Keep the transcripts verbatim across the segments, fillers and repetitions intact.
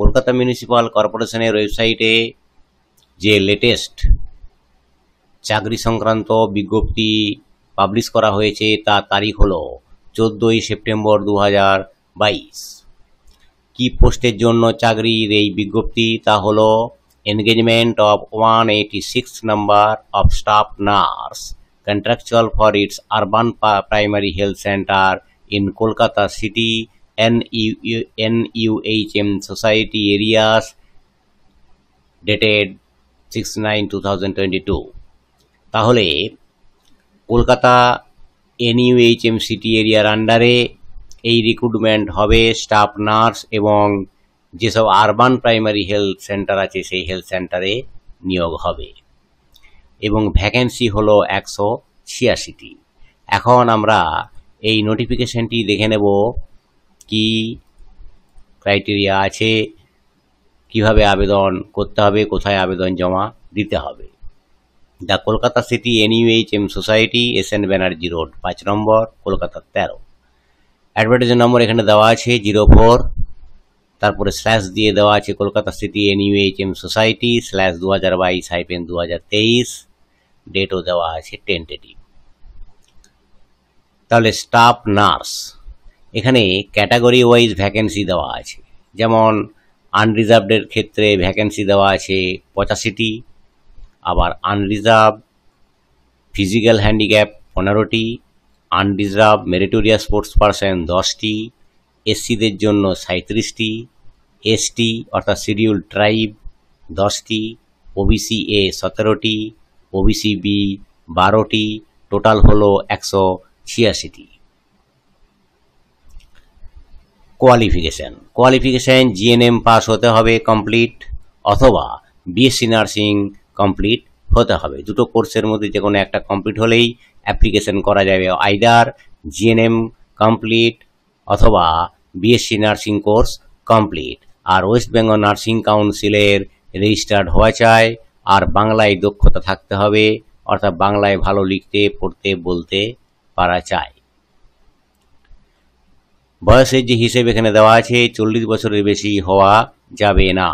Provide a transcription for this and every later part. Kolkata municipal কর্পোরেশনের ওয়েবসাইটে যে লেটেস্ট চাকরি সংক্রান্ত বিজ্ঞপ্তি পাবলিশ করা হয়েছে তা তারিখ হলো চৌদ্দই সেপ্টেম্বর দুই হাজার বাইশ। কি পোস্টের জন্য চাকরির এই বিজ্ঞপ্তি তা হলো engagement of one eighty six number of staff nurse contractual for its urban primary health centre in Kolkata city N U H M Society areas dated six nine two thousand twenty-two। তাহলে Kolkata N U H M city এরিয়ার আন্ডারে এই recruitment হবে staff nurse এবং যেসব urban primary health centre আছে সেই health সেন্টারে নিয়োগ হবে এবং ভ্যাকেন্সি হলো একশো ছিয়াশিটি। এখন আমরা এই নোটিফিকেশনটি দেখে নেব কি ক্রাইটেরিয়া আছে, কিভাবে আবেদন করতে হবে, কোথায় আবেদন জমা দিতে হবে। The Kolkata city N U H M society S N Banerjee road পাঁচ নম্বর কলকাতা তেরো। অ্যাডভার্টাইজ নম্বর এখানে দেওয়া আছে জিরো ফোর, তারপরে স্ল্যাশ দিয়ে দেওয়া আছে Kolkata city N U H M society slash দু হাজার বাইশ হাইফেন দু হাজার তেইশ, ডেটও দেওয়া আছে টেন্টেটিভ। তাহলে স্টাফ নার্স এখানে ক্যাটাগরি ওয়াইজ ভ্যাকেন্সি দেওয়া আছে, যেমন আনরিজার্ভডের ক্ষেত্রে ভ্যাকেন্সি দেওয়া আছে পঁচাশিটি, আবার আনরিজার্ভ ফিজিক্যাল হ্যান্ডিক্যাপ পনেরোটি, আনরিজার্ভ মেরিটোরিয়াস স্পোর্টস পারসন দশটি, এসসিদের জন্য সাঁত্রিশটি, এসটি অর্থাৎ শিডিউল ট্রাইব দশটি, ওবিসি এ সতেরোটি, ওবিসি বি বারোটি, টোটাল হলো একশো ছিয়াশিটি। Qualification qualification G N M pass হতে হবে কমপ্লিট অথবা বিএসসি নার্সিং কমপ্লিট হতে হবে। দুটো কোর্সের মধ্যে যে কোনো একটা কমপ্লিট হলেই অ্যাপ্লিকেশন করা যাবে, either G N M complete অথবা বিএসসি নার্সিং কোর্স কমপ্লিট। আর ওয়েস্ট বেঙ্গল নার্সিং কাউন্সিলের রেজিস্টার্ড হওয়া চাই, আর বাংলায় দক্ষতা থাকতে হবে, অর্থাৎ বাংলায় ভালো লিখতে পড়তে বলতে পারা চাই। বয়সের যে হিসেবে এখানে দেওয়া আছে চল্লিশ বছরের বেশি হওয়া যাবে না,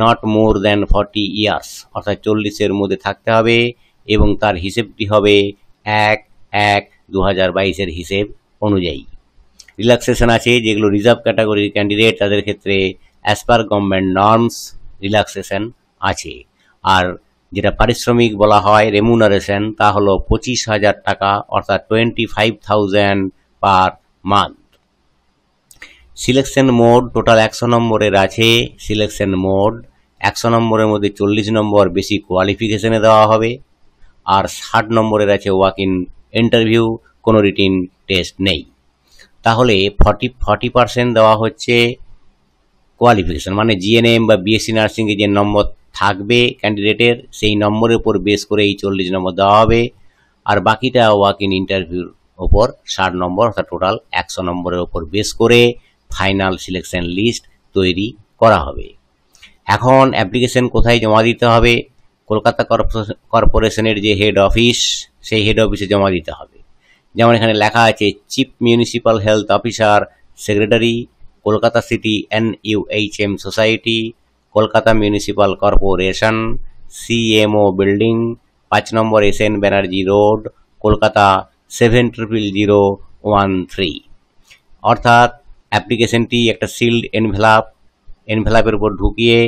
not more than forty years অর্থাৎ চল্লিশের মধ্যে থাকতে হবে এবং তার হিসেবটি হবে এক এক দু হাজার বাইশের হিসেব অনুযায়ী। রিল্যাক্সেশন আছে, যেগুলো রিজার্ভ ক্যাটাগরির ক্যান্ডিডেট তাদের ক্ষেত্রে as per government norms relaxation আছে। আর যেটা পারিশ্রমিক বলা হয় রেমুনারেশন তা হলো পঁচিশ হাজার টাকা অর্থাৎ twenty five thousand per month. Selection mode total একশো নম্বরের আছে, সিলেকশন মোড একশো নম্বরের মধ্যে চল্লিশ নম্বর বেশি কোয়ালিফিকেশনে দেওয়া হবে, আর ষাট নম্বরের আছে ওয়াক ইন ইন্টারভিউ, কোনো রিটিন টেস্ট নেই। তাহলে ফর্টি ফর্টি পার্সেন্ট দেওয়া হচ্ছে কোয়ালিফিকেশন, মানে জিএনএম বা বিএসসি নার্সিংয়ে যে নম্বর থাকবে ক্যান্ডিডেটের সেই নম্বরের উপর বেস করে এই চল্লিশ নম্বর দেওয়া হবে, আর বাকিটা ওয়াক ইন ইন্টারভিউর ওপর ষাট নম্বর অর্থাৎ টোটাল একশো নম্বরের ওপর বেস করে ফাইনাল সিলেকশন লিস্ট তৈরি করা হবে। এখন অ্যাপ্লিকেশন কোথায় জমা দিতে হবে? কলকাতা কর্পোরেশনের যে হেড অফিস সেই হেড অফিসে জমা দিতে হবে, যেমন এখানে লেখা আছে chief municipal health officer secretary Kolkata city N U H M society Kolkata municipal corporation C M O building পাঁচ নম্বর S N Banerjee road Kolkata seven triple zero one three. অর্থাৎ অ্যাপ্লিকেশনটি একটা সিল্ড এনভেলাপ এনভেলাপের উপর ঢুকিয়ে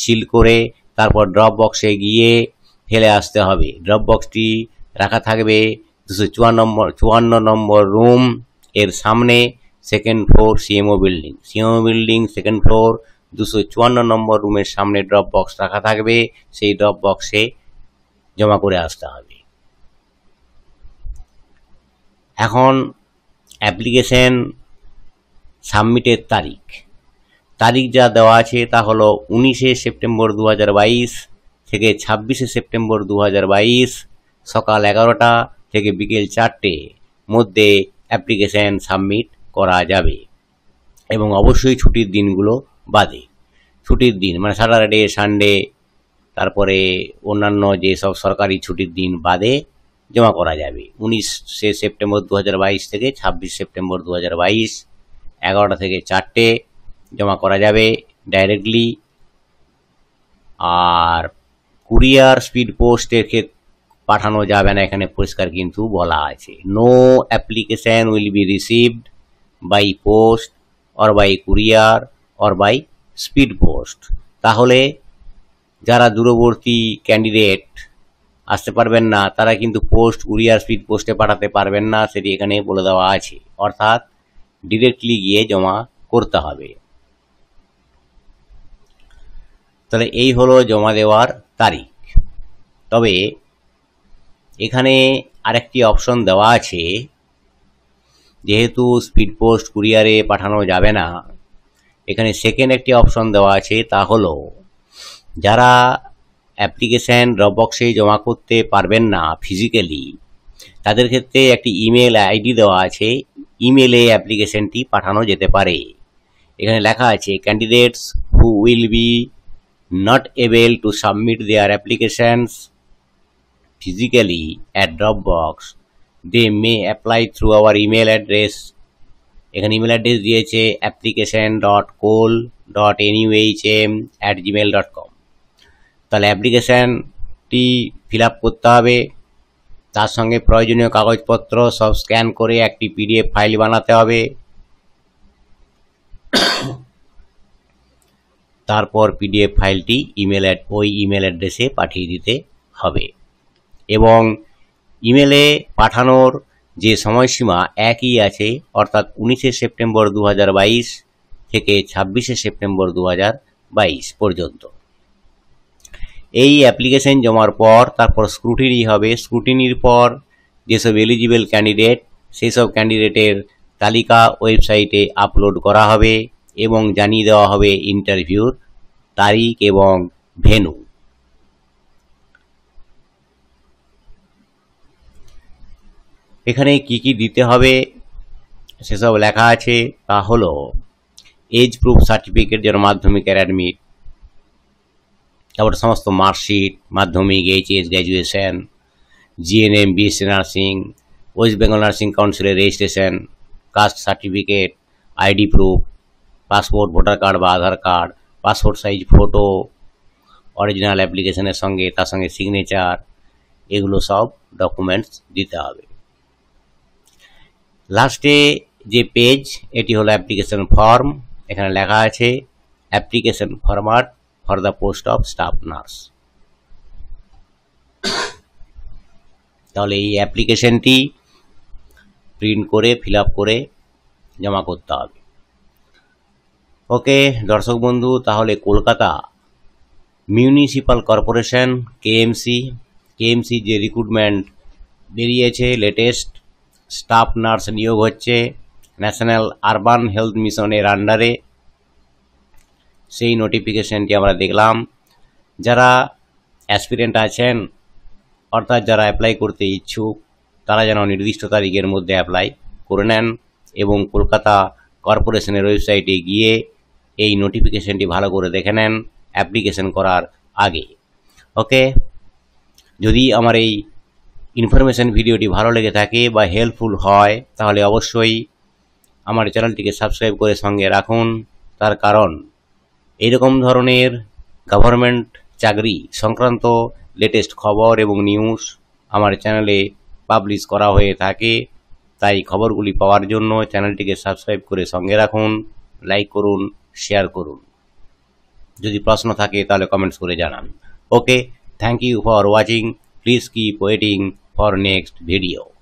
সিল করে তারপর ড্রপ বক্সে গিয়ে ফেলে আসতে হবে। ড্রপ বক্সটি রাখা থাকবে দুশো চুয়ান্ন নম্বর চুয়ান্ন নম্বর রুম এর সামনে second floor CMO building CMO building second floor দুশো চুয়ান্ন নম্বর রুমের সামনে ড্রপ বক্স রাখা থাকবে, সেই ড্রপ বক্সে জমা করে আসতে হবে। এখন অ্যাপ্লিকেশন সাবমিটের তারিখ তারিখ যা দেওয়া আছে তা হলো উনিশে সেপ্টেম্বর দু হাজার বাইশ থেকে ছাব্বিশে সেপ্টেম্বর দু হাজার বাইশ সকাল এগারোটা থেকে বিকেল চারটে মধ্যে অ্যাপ্লিকেশন সাবমিট করা যাবে, এবং অবশ্যই ছুটির দিনগুলো বাদে। ছুটির দিন মানে স্যাটারডে সানডে তারপরে অন্যান্য যেসব সরকারি ছুটির দিন বাদে জমা করা যাবে। উনিশে সেপ্টেম্বর দু হাজার বাইশ থেকে ছাব্বিশ সেপ্টেম্বর দু হাজার বাইশ এগারোটা থেকে চারটে জমা করা যাবে। directly। আর কুরিয়ার স্পিড পোস্টের ক্ষেত্রে পাঠানো যাবে না, এখানে পরিষ্কার কিন্তু বলা আছে no application will be received by post or by courier or by speed post. তাহলে যারা দূরবর্তী ক্যান্ডিডেট আসতে পারবেন না তারা কিন্তু পোস্ট কুরিয়ার স্পিড পোস্টে পাঠাতে পারবেন না, সেটি এখানে বলে দেওয়া আছে, অর্থাৎ ডিরেক্টলি গিয়ে জমা করতে হবে। তাহলে এই হলো জমা দেওয়ার তারিখ। তবে এখানে আরেকটি অপশন দেওয়া আছে, যেহেতু স্পিড পোস্ট কুরিয়ারে পাঠানো যাবে না, এখানে সেকেন্ড একটি অপশন দেওয়া আছে, তা হলো যারা অ্যাপ্লিকেশান ড্রপ বক্সে জমা করতে পারবেন না ফিজিক্যালি, তাদের ক্ষেত্রে একটি ইমেল আইডি দেওয়া আছে, ইমেলে অ্যাপ্লিকেশানটি পাঠানো যেতে পারে। এখানে লেখা আছে candidates who will be not able to submit their applications physically at Dropbox, they may apply through our email address। এখানে ইমেল অ্যাড্রেস দিয়েছে application dot kol dot nuhm at gmail dot com। তাহলে অ্যাপ্লিকেশানটি fill up করতে হবে, তার সঙ্গে প্রয়োজনীয় কাগজপত্র সব স্ক্যান করে একটি পিডিএফ ফাইল বানাতে হবে, তারপর পিডিএফ ফাইলটি ইমেল ওই ইমেল অ্যাড্রেসে পাঠিয়ে দিতে হবে। এবং ইমেলে পাঠানোর যে সময়সীমা একই আছে, অর্থাৎ উনিশে সেপ্টেম্বর দু হাজার বাইশ থেকে ছাব্বিশে সেপ্টেম্বর দু হাজার বাইশ পর্যন্ত। এই অ্যাপ্লিকেশন জমার পর তারপর স্ক্রুটিনি হবে, স্ক্রুটিনির পর যেসব এলিজিবল ক্যান্ডিডেট সেই সব ক্যান্ডিডেটের তালিকা ওয়েবসাইটে আপলোড করা হবে এবং জানিয়ে দেওয়া হবে ইন্টারভিউর তারিখ এবং ভেন্যু। এখানে কি কি দিতে হবে সেসব লেখা আছে, তা হলো এজ প্রুফ সার্টিফিকেট যেটা মাধ্যমিকের অ্যাডমিট, তারপর সমস্ত marksheet Madhyamik HS graduation, GNM BSc nursing, West Bengal nursing কাউন্সিলের registration, caste certificate, ID proof, passport, voter card বা Aadhaar card, passport size photo, original অ্যাপ্লিকেশনের সঙ্গে তার সঙ্গে সিগনেচার, এগুলো সব ডকুমেন্টস দিতে হবে। লাস্টে যে পেজ এটি হলো অ্যাপ্লিকেশন ফর্ম, এখানে লেখা আছে application format for the post of staff nurse. তাহলে এই অ্যাপ্লিকেশনটি প্রিন্ট করে ফিল আপ করে জমা করতে হবে। ওকে দর্শক বন্ধু, তাহলে Kolkata municipal corporation KMC KMC যে রিক্রুটমেন্ট বেরিয়েছে লেটেস্ট, স্টাফ নার্স নিয়োগ হচ্ছে ন্যাশনাল আরবান হেলথ মিশনের আন্ডারে, সেই নোটিফিকেশনটি আমরা দেখলাম। যারা অ্যাসপিরেন্ট আছেন অর্থাৎ যারা অ্যাপ্লাই করতে ইচ্ছুক তারা যেন নির্দিষ্ট তারিখের মধ্যে অ্যাপ্লাই করে নেন এবং কলকাতা কর্পোরেশনের ওয়েবসাইটে গিয়ে এই নোটিফিকেশনটি ভালো করে দেখে নেন অ্যাপ্লিকেশন করার আগে। ওকে, যদি আমার এই ইনফরমেশন ভিডিওটি ভালো লেগে থাকে বা হেল্পফুল হয় তাহলে অবশ্যই আমার চ্যানেলটিকে সাবস্ক্রাইব করে সঙ্গে রাখুন, তার কারণ এইরকম ধরনের গভর্নমেন্ট চাকরি সংক্রান্ত লেটেস্ট খবর এবং নিউজ আমার চ্যানেলে পাবলিশ করা হয়ে থাকে। তাই খবরগুলি পাওয়ার জন্য চ্যানেলটিকে সাবস্ক্রাইব করে সঙ্গে রাখুন, লাইক করুন, শেয়ার করুন। যদি প্রশ্ন থাকে তাহলে কমেন্টস করে জানান। Okay, thank you for watching, please keep waiting for next video.